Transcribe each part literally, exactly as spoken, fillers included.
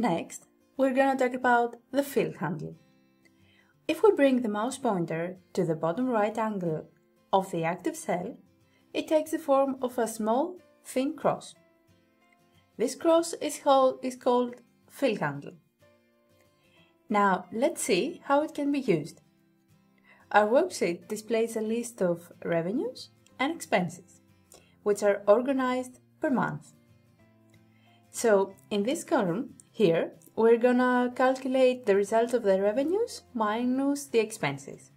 Next, we're going to talk about the field handle. If we bring the mouse pointer to the bottom right angle of the active cell, it takes the form of a small, thin cross. This cross is called field handle. Now, let's see how it can be used. Our worksheet displays a list of revenues and expenses, which are organized per month. So, in this column here, we're gonna calculate the result of the revenues minus the expenses.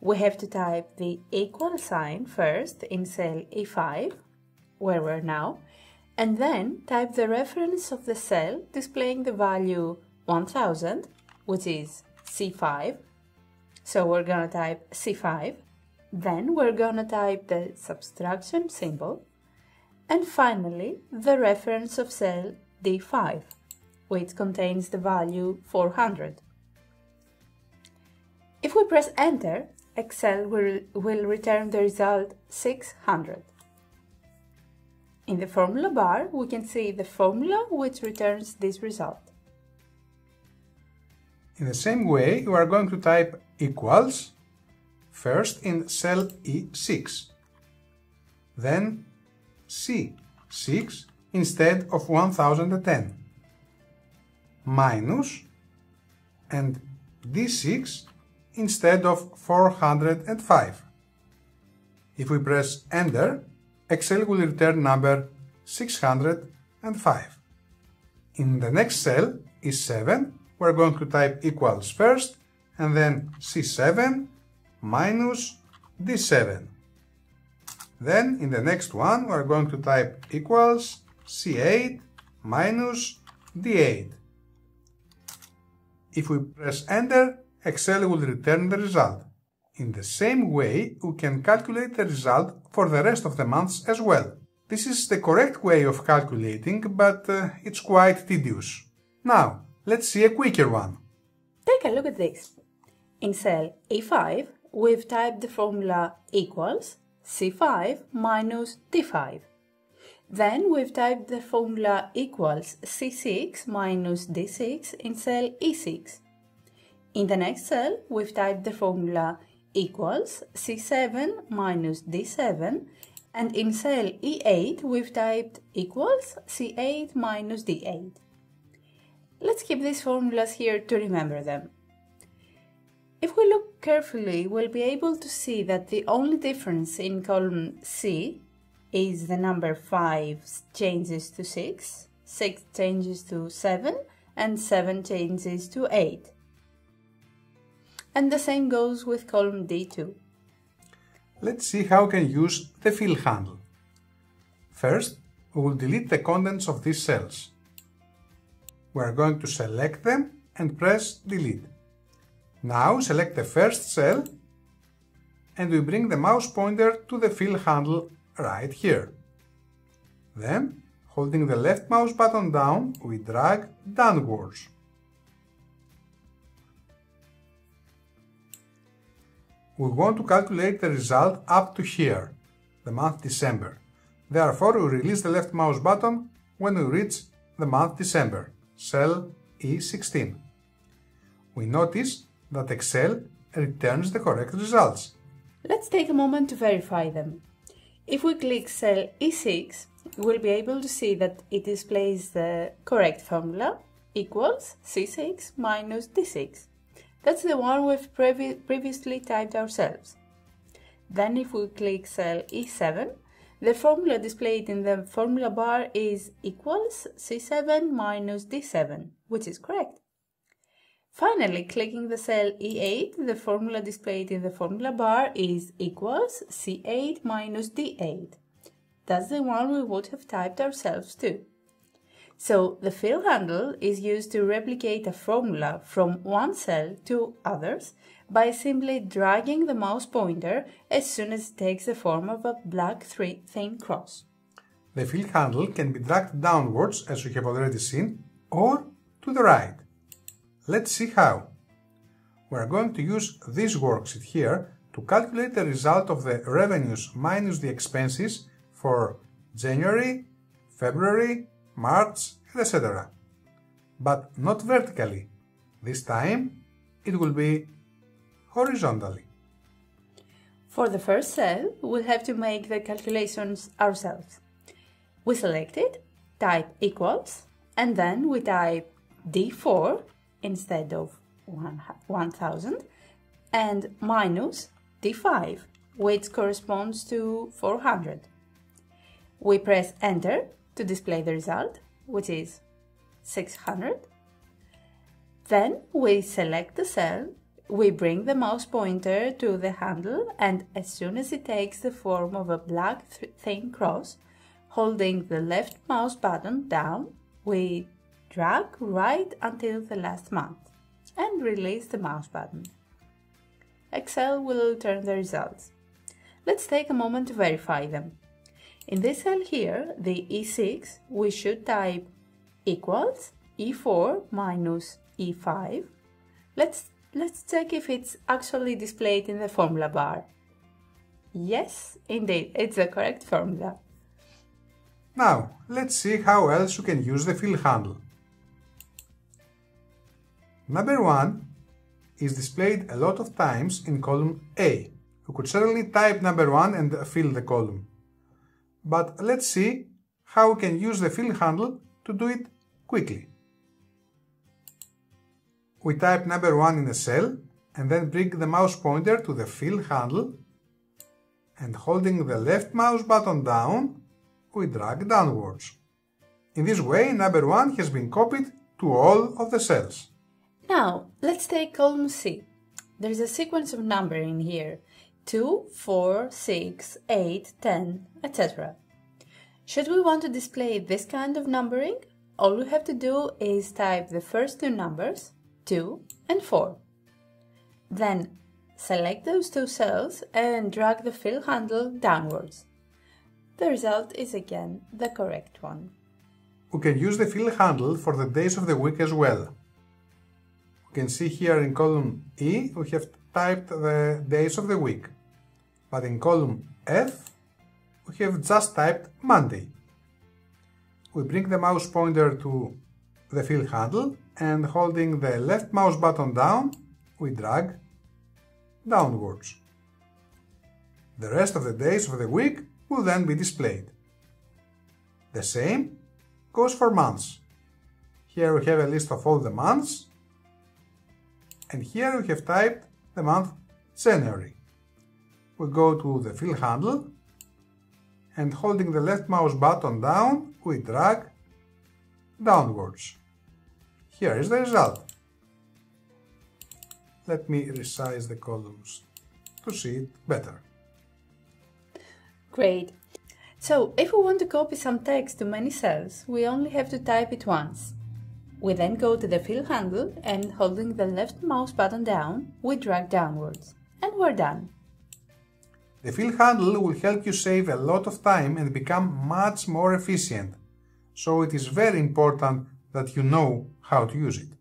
We have to type the equal sign first in cell E five, where we're now, and then type the reference of the cell displaying the value one thousand, which is C five. So we're gonna type C five, then we're gonna type the subtraction symbol, and finally the reference of cell D five, which contains the value four hundred. If we press enter, Excel will, will return the result six hundred. In the formula bar, we can see the formula which returns this result. In the same way, we are going to type equals first in cell E six, then C six instead of one thousand ten, minus, and D six instead of four hundred five. If we press enter, Excel will return number six hundred five. In the next cell, E seven, we are going to type equals first, and then C seven minus D seven. Then, in the next one, we are going to type equals C eight minus D eight. If we press enter, Excel will return the result. In the same way, we can calculate the result for the rest of the months as well. This is the correct way of calculating, but uh, it's quite tedious. Now, let's see a quicker one. Take a look at this. In cell E five, we've typed the formula equals C five minus D five. Then we've typed the formula equals C six minus D six in cell E six. In the next cell, we've typed the formula equals C seven minus D seven, and in cell E eight, we've typed equals C eight minus D eight. Let's keep these formulas here to remember them. If we look carefully, we'll be able to see that the only difference in column C is the number five changes to six, six changes to seven, and seven changes to eight. And the same goes with column D two. Let's see how we can use the field handle. First, we will delete the contents of these cells. We are going to select them and press delete. Now select the first cell and we bring the mouse pointer to the field handle right here. Then, holding the left mouse button down, we drag downwards. We want to calculate the result up to here, the month December. Therefore, we release the left mouse button when we reach the month December, cell E sixteen. We notice that Excel returns the correct results. Let's take a moment to verify them. If we click cell E six, we'll be able to see that it displays the correct formula, equals C six minus D six. That's the one we've previ previously typed ourselves. Then if we click cell E seven, the formula displayed in the formula bar is equals C seven minus D seven, which is correct. Finally, clicking the cell E eight, the formula displayed in the formula bar is equals C eight minus D eight. That's the one we would have typed ourselves too. So, the field handle is used to replicate a formula from one cell to others by simply dragging the mouse pointer as soon as it takes the form of a black thin cross. The field handle can be dragged downwards, as we have already seen, or to the right. Let's see how. We are going to use this worksheet here to calculate the result of the revenues minus the expenses for January, February, March, et cetera. but not vertically. This time it will be horizontally. For the first cell, we'll have to make the calculations ourselves. We select it, type equals, and then we type D four instead of one thousand and minus D five, which corresponds to four hundred. We press enter to display the result, which is six hundred. Then we select the cell, we bring the mouse pointer to the handle, and as soon as it takes the form of a black thin cross, holding the left mouse button down, we drag right until the last month and release the mouse button. Excel will return the results. Let's take a moment to verify them. In this cell here, the E six, we should type equals E four minus E five. Let's, let's check if it's actually displayed in the formula bar. Yes, indeed, it's the correct formula. Now, let's see how else you can use the fill handle. Number one is displayed a lot of times in column A. You could certainly type number one and fill the column. But let's see how we can use the fill handle to do it quickly. We type number one in a cell and then bring the mouse pointer to the fill handle, and holding the left mouse button down, we drag downwards. In this way, number one has been copied to all of the cells. Now, let's take column C. There's a sequence of numbers in here. two, four, six, eight, ten, et cetera. Should we want to display this kind of numbering? All we have to do is type the first two numbers, two and four. Then select those two cells and drag the fill handle downwards. The result is again the correct one. We can use the fill handle for the days of the week as well. You can see here in column E we have typed the days of the week, but in column F we have just typed Monday. We bring the mouse pointer to the fill handle and holding the left mouse button down, we drag downwards. The rest of the days of the week will then be displayed. The same goes for months. Here we have a list of all the months, and here we have typed the month January. We go to the fill handle and holding the left mouse button down, we drag downwards. Here is the result. Let me resize the columns to see it better. Great. So, if we want to copy some text to many cells, we only have to type it once. We then go to the fill handle and holding the left mouse button down, we drag downwards. And we're done. The fill handle will help you save a lot of time and become much more efficient. So it is very important that you know how to use it.